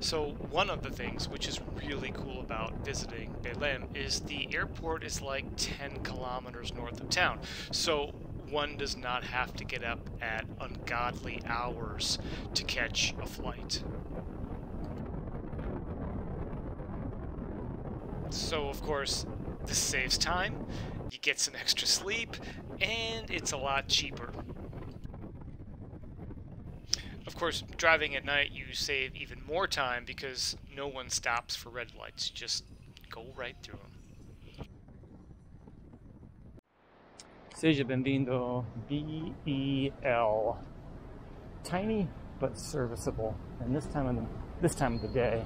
So one of the things which is really cool about visiting Belém is the airport is like 10 kilometers north of town. So one does not have to get up at ungodly hours to catch a flight. So of course, this saves time, you get some extra sleep, and it's a lot cheaper. Of course, driving at night, you save even more time because no one stops for red lights. You just go right through them. Seja bem-vindo, B-E-L. Tiny but serviceable, and this time of the day,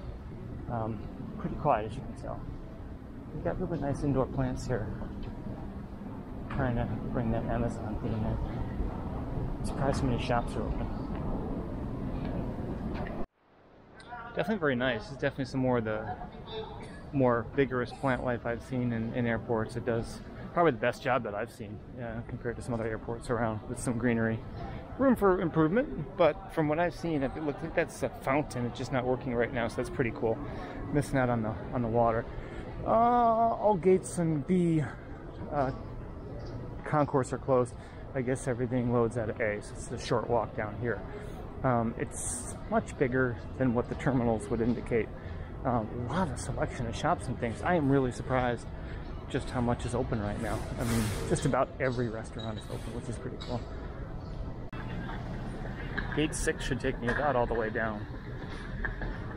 pretty quiet as you can tell. We've got really nice indoor plants here. Trying to bring that Amazon thing in. Surprised how many shops are open. Definitely very nice. It's definitely some more of the more vigorous plant life I've seen in airports. It does probably the best job that I've seen compared to some other airports around with some greenery. Room for improvement, but from what I've seen, it looks like that's a fountain. It's just not working right now, so that's pretty cool. Missing out on the water. All gates and B concourse are closed. I guess everything loads out of A, so it's a short walk down here. It's much bigger than what the terminals would indicate. A lot of selection of shops and things. I am really surprised just how much is open right now. I mean, just about every restaurant is open, which is pretty cool. Gate 6 should take me about all the way down.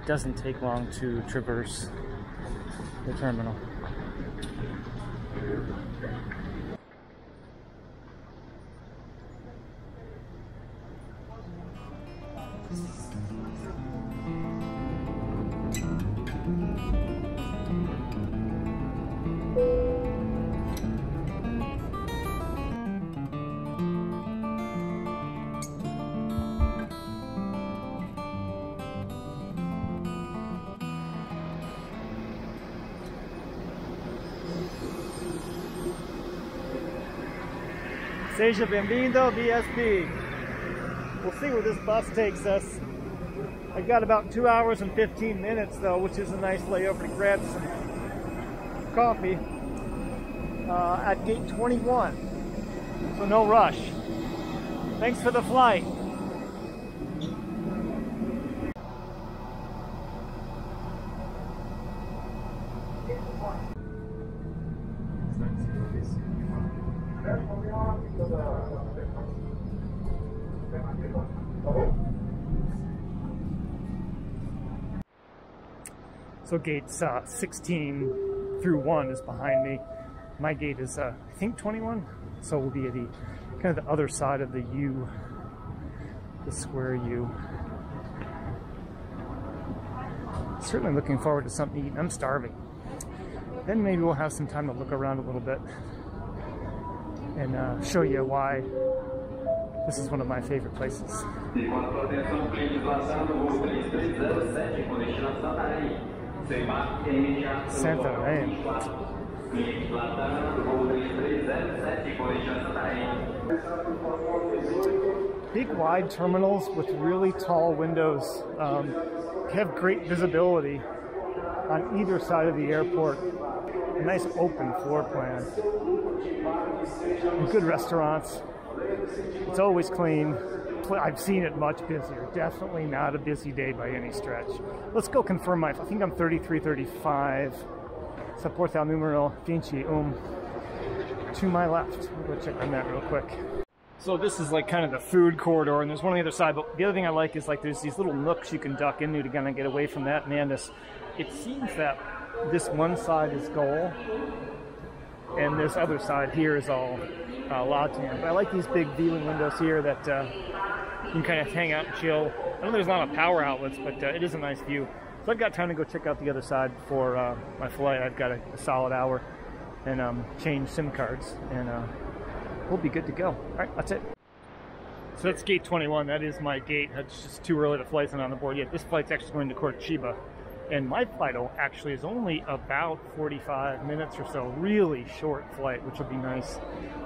It doesn't take long to traverse the terminal. Seja bem-vindo, BSB. We'll see where this bus takes us. I got about 2 hours and 15 minutes though, which is a nice layover to grab some coffee at gate 21. So no rush. Thanks for the flight. So gates 16 through 1 is behind me. My gate is, I think, 21. So we'll be at the kind of the other side of the U, the square U. Certainly looking forward to something to eat. I'm starving. Then maybe we'll have some time to look around a little bit and show you why this is one of my favorite places. Santa, right? Big wide terminals with really tall windows have great visibility on either side of the airport. A nice open floor plan. And good restaurants. It's always clean. I've seen it much busier. Definitely not a busy day by any stretch. Let's go confirm my, I think I'm 3335. Saportão numero 21. To my left. We'll go check on that real quick. So this is like kind of the food corridor, and there's one on the other side, but the other thing I like is like there's these little nooks you can duck into to kind of get away from that madness. It seems that this one side is goal, and this other side here is all LATAM. But I like these big viewing windows here that you can kind of hang out and chill. I know there's not a power outlets, but it is a nice view. So I've got time to go check out the other side before my flight. I've got a solid hour and change SIM cards, and we'll be good to go. All right, that's it. So that's gate 21. That is my gate. That's just too early. The flight's not on the board yet. This flight's actually going to Curitiba. And my flight actually is only about 45 minutes or so. Really short flight, which will be nice.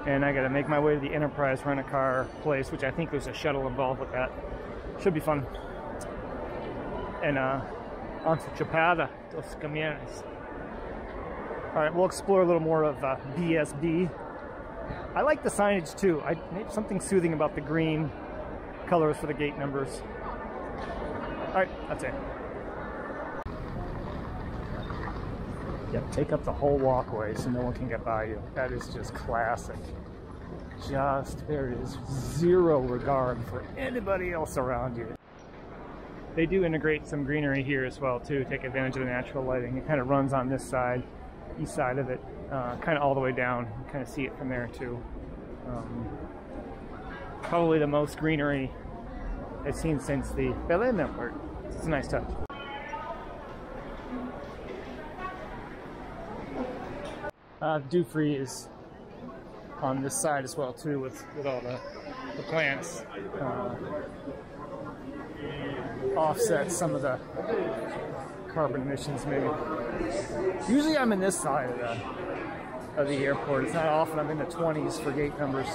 And I got to make my way to the Enterprise Rent-A-Car place, which I think there's a shuttle involved with that. Should be fun. And onto Chapada dos Guimarães. All right, we'll explore a little more of BSB. I like the signage too. Something soothing about the green colors for the gate numbers. All right, that's it. Yep, take up the whole walkway so no one can get by you. That is just classic. There is zero regard for anybody else around you. They do integrate some greenery here as well too, take advantage of the natural lighting. It kind of runs on this side, east side of it, kind of all the way down. You kind of see it from there too. Probably the most greenery I've seen since the Belém airport. It's a nice touch. Dufry is on this side as well too, with all the plants. Offset some of the carbon emissions maybe. Usually I'm in this side of the airport. It's not often I'm in the 20s for gate numbers.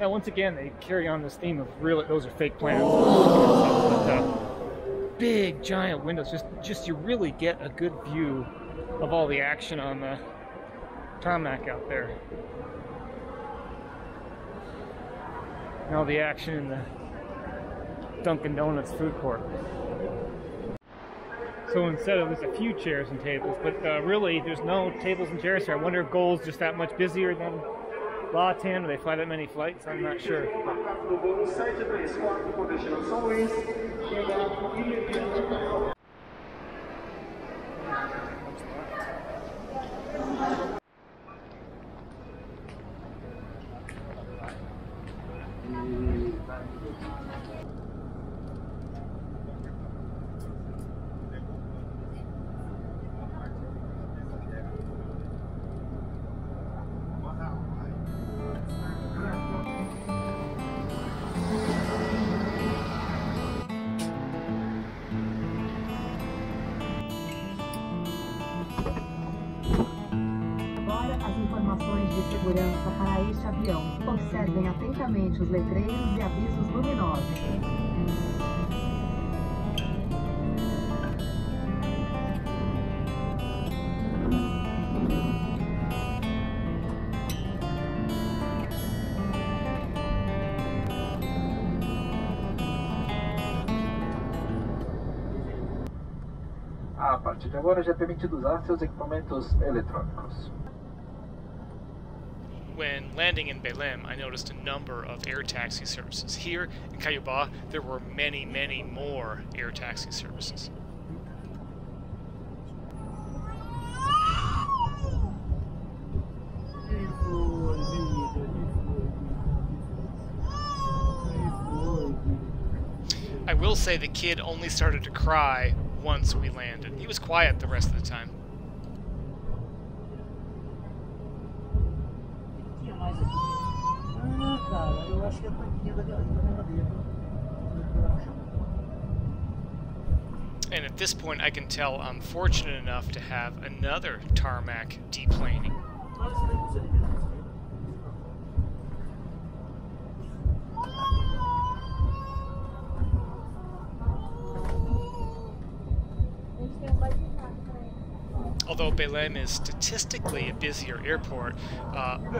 Yeah, once again, they carry on this theme of really, those are fake plants. Big giant windows, just you really get a good view of all the action on the tarmac out there. And all the action in the Dunkin' Donuts food court. So instead of, there's a few chairs and tables, but really there's no tables and chairs here. I wonder if Gold's just that much busier than LATAM. Do they fly that many flights? I'm not sure. Segurança para este avião. Observem atentamente os letreiros e avisos luminosos. A partir de agora já é permitido usar seus equipamentos eletrônicos. When landing in Belém, I noticed a number of air taxi services. Here in Cuiabá, there were many, many more air taxi services. I will say the kid only started to cry once we landed. He was quiet the rest of the time. And at this point I can tell I'm fortunate enough to have another tarmac deplaning. Although Belém is statistically a busier airport,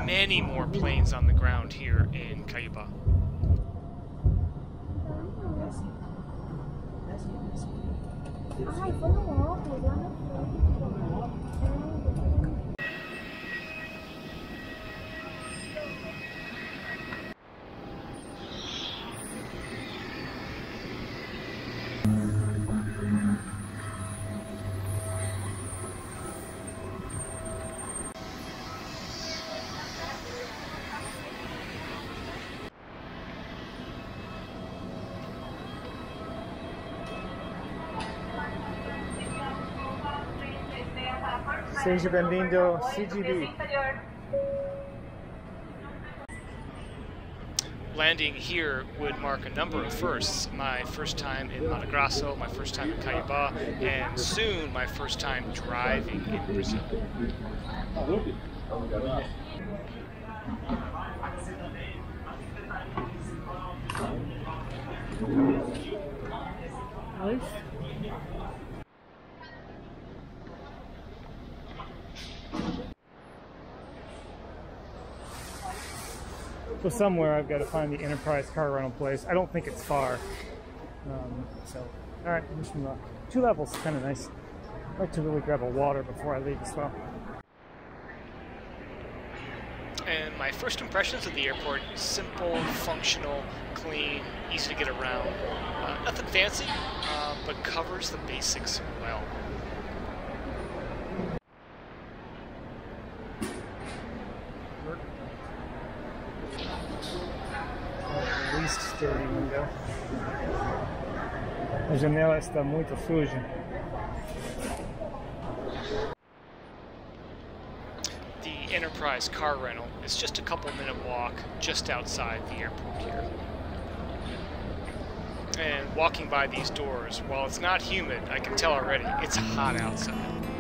many more planes on the ground here in Cuiabá. Seja bem-vindo, CGB. landing here would mark a number of firsts. My first time in Mato Grosso, my first time in Cuiabá, and soon my first time driving in Brazil. Nice. So somewhere I've got to find the Enterprise car rental place. I don't think it's far. All right, wish me luck. 2 levels, kind of nice. I'd like to really grab a water before I leave as well. And my first impressions of the airport: simple, functional, clean, easy to get around. Nothing fancy, but covers the basics well. Dirty window. A janela está muito suja. The Enterprise car rental is just a couple-minute walk just outside the airport here. And walking by these doors, while it's not humid, I can tell already it's hot outside.